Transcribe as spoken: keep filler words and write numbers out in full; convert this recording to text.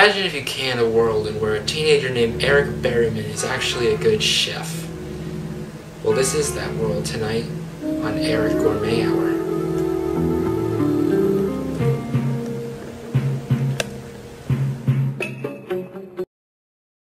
Imagine, if you can, a world in where a teenager named Eric Berryman is actually a good chef. Well, this is that world tonight on Eric Gourmet Hour.